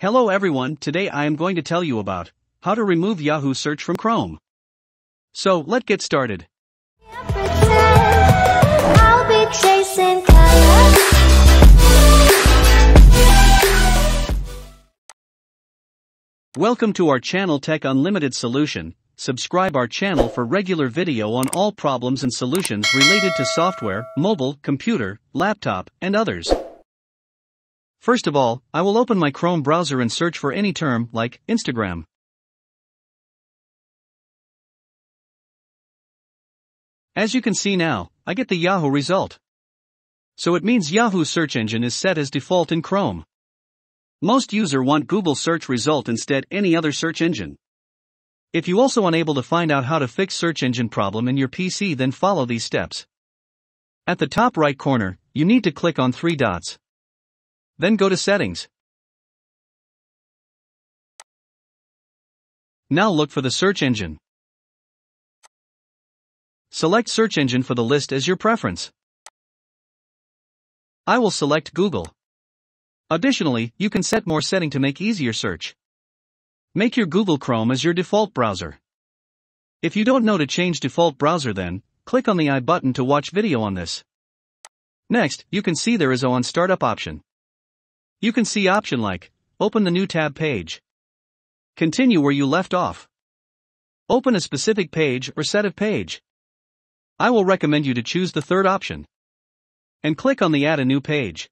Hello everyone, today I am going to tell you about how to remove Yahoo search from Chrome. So let's get started. Welcome to our channel Tech Unlimited Solution. Subscribe our channel for regular video on all problems and solutions related to software, mobile, computer, laptop, and others. First of all, I will open my Chrome browser and search for any term like Instagram. As you can see now, I get the Yahoo result. So it means Yahoo search engine is set as default in Chrome. Most users want Google search result instead any other search engine. If you also unable to find out how to fix search engine problem in your PC, then follow these steps. At the top right corner, you need to click on 3 dots. Then go to settings. Now look for the search engine. Select search engine for the list as your preference. I will select Google. Additionally, you can set more setting to make easier search. Make your Google Chrome as your default browser. If you don't know to change default browser, then click on the I button to watch video on this. Next, you can see there is on startup option. You can see option like, open the new tab page. Continue where you left off. Open a specific page or set of page. I will recommend you to choose the third option. And click on the add a new page.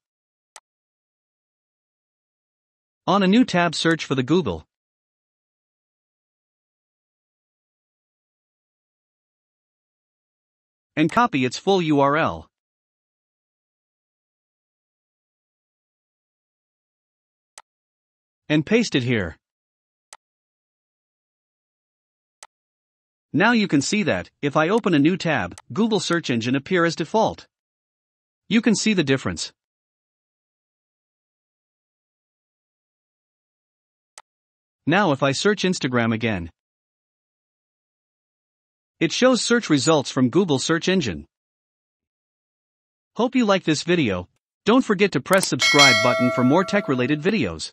On a new tab, search for the Google. And copy its full URL. And paste it here. Now you can see that, if I open a new tab, Google search engine appear as default. You can see the difference. Now if I search Instagram again, it shows search results from Google search engine. Hope you like this video. Don't forget to press subscribe button for more tech related videos.